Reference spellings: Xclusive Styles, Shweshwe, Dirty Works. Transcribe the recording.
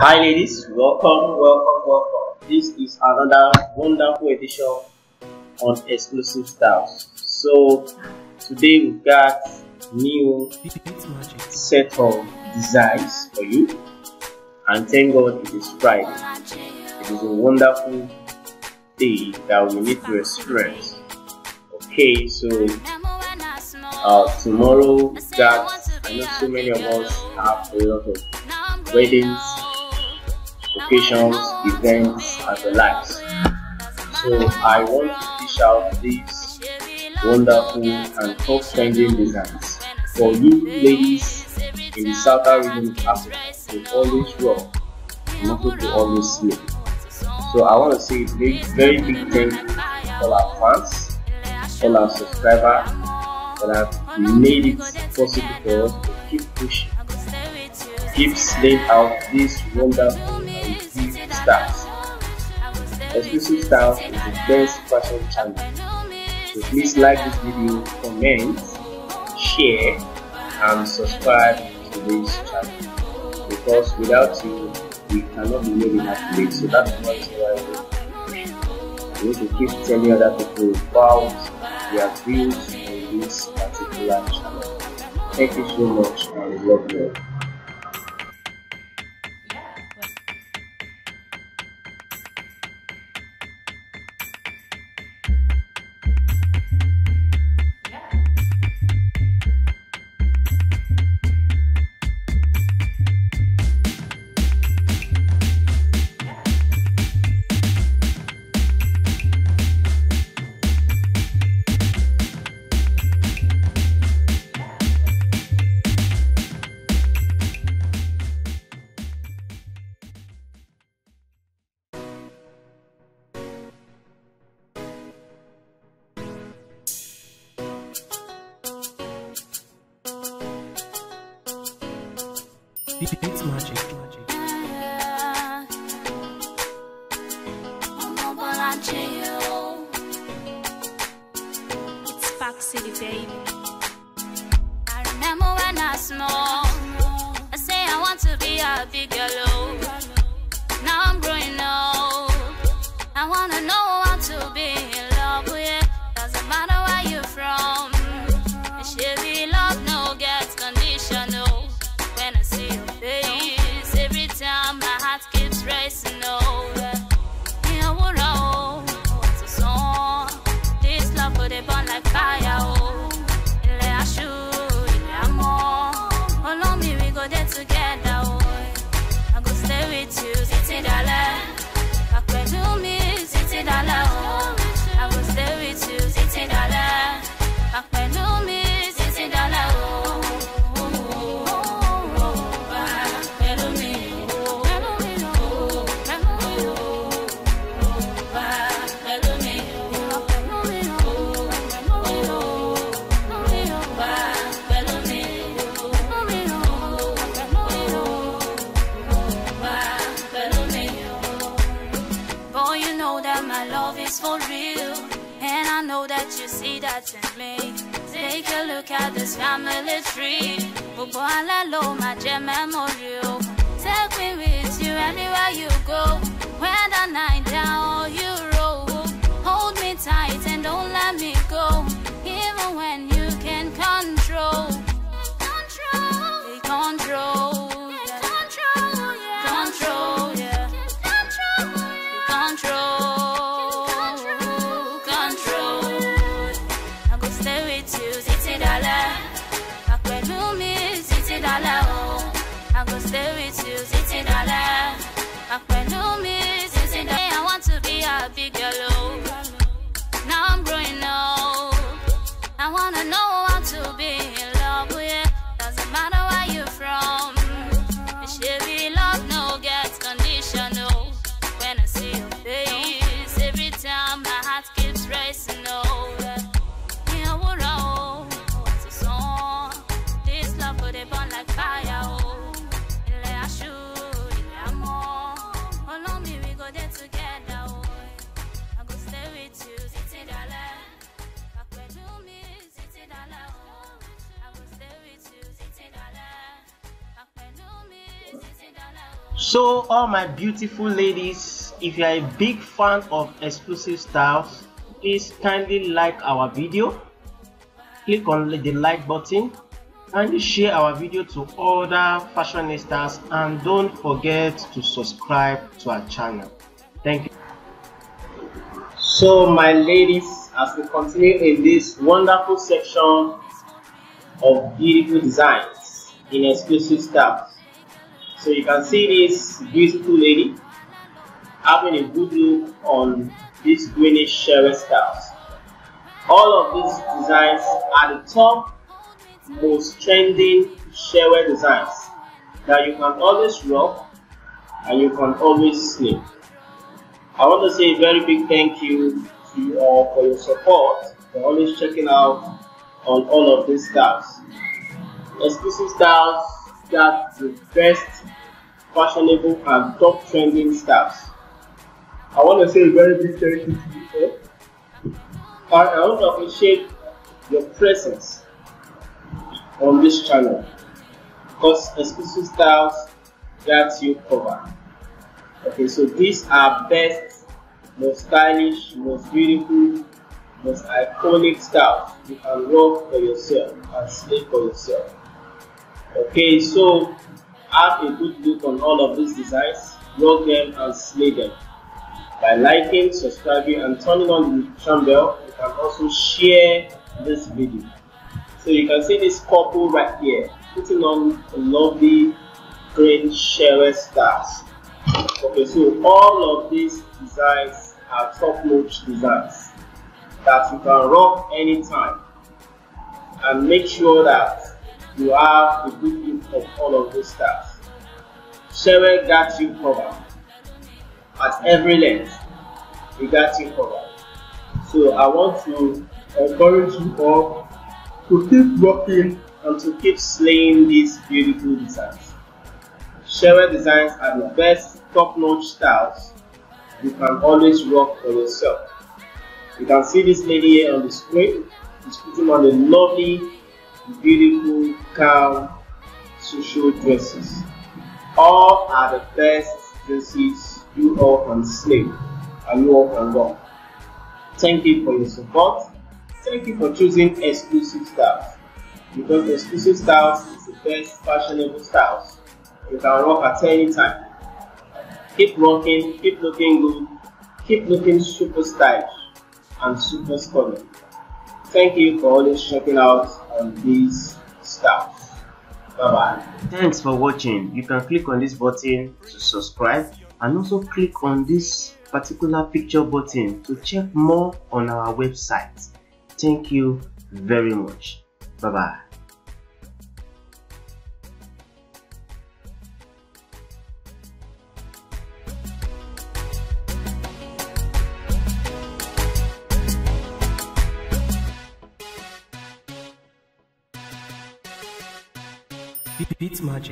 Hi ladies, welcome. This is another wonderful edition on Xclusive Styles. So today we've got new set of designs for you, and thank God it is Friday. It is a wonderful day that we need to experience. Okay, so tomorrow we've got, I know so many of us have a lot of weddings, occasions, events, and the likes. So I want to dish out these wonderful and top-trending designs for you ladies in the Southern region of Africa to always rock and also to always sleep. So I want to say a very big thank you to all our fans, all our subscribers that have made it possible for us to keep pushing, keep laying out these wonderful and deep styles. Xclusive Styles is the best fashion channel. So please like this video, comment, share, and subscribe to this channel, because without you, we cannot be made enough today. So that's why we need to keep telling other people about their views on this particular channel. Thank you so much, and love you all. It's magic. It's Park City, baby. I remember when I was small, I say I want to be a big girl. Now I'm growing old, I want to know I want to be in love with you. Doesn't matter where you're from, it should be love, no gets conditional. When I see your face, every time my heart keeps racing over. Yeah, oh, what's a song? This love put it burn like fire, oh. Yeah, I should, yeah, I'm all. Along me, we go there together, oh. I go stay with you, $60. I pray to me, $60, oh. I go stay with you, $60. I pray to me, $60, oh. For real, and I know that you see that in me. Take a look at this family tree. My memorial. Take me with you anywhere you go. When the night down, you roll. Hold me tight and don't let me go. Even when you can control. I'm gonna stay with you, $60. I can't do me, $60. I want to be a big girl. Now I'm growing old. I wanna know how to be in love with you. Doesn't matter where you're from. It should be love, no gets conditional. When I see your face, every time my heart keeps racing over. Yeah, oh, what's a song? This love put it burn like fire, oh. $60. So all my beautiful ladies, if you are a big fan of Xclusive Styles, please kindly like our video, click on the like button, and share our video to other fashionistas, and don't forget to subscribe to our channel. Thank you. So my ladies, as we continue in this wonderful section of beautiful designs in Xclusive Styles, so you can see this beautiful lady having a good look on this greenish Shweshwe styles. All of these designs are the top most trending Shweshwe designs that you can always rock and you can always sleep. I want to say a very big thank you to you all for your support, for always checking out on all of these styles. Xclusive Styles got the best fashionable and top trending styles. I want to say a very big thank you to you all. I want to appreciate your presence on this channel, because Xclusive Styles got you covered. Okay, so these are best, most stylish, most beautiful, most iconic styles you can rock for yourself and slay for yourself. Okay, so have a good look on all of these designs, rock them and slay them by liking, subscribing, and turning on the notification bell. You can also share this video. So you can see this couple right here putting on a lovely green Shweshwe styles. Okay, so all of these designs are top-notch designs that you can rock anytime, and make sure that you have a good look of all of these styles. Shweshwe got you covered at every length. We got you covered. So I want to encourage you all to keep rocking and to keep slaying these beautiful designs. Shweshwe designs are the best top-notch styles you can always rock for yourself. You can see this lady here on the screen. She's putting on the lovely, beautiful gown, social dresses. All are the best dresses you all can slay and you all can rock. Thank you for your support. Thank you for choosing Xclusive Styles, because Xclusive Styles is the best fashionable styles you can rock at any time. Keep rocking, keep looking good, keep looking super stylish and super stunning. Thank you for always checking out on these styles. Bye bye. Thanks for watching. You can click on this button to subscribe, and also click on this particular picture button to check more on our website. Thank you very much. Bye bye. Beats magic.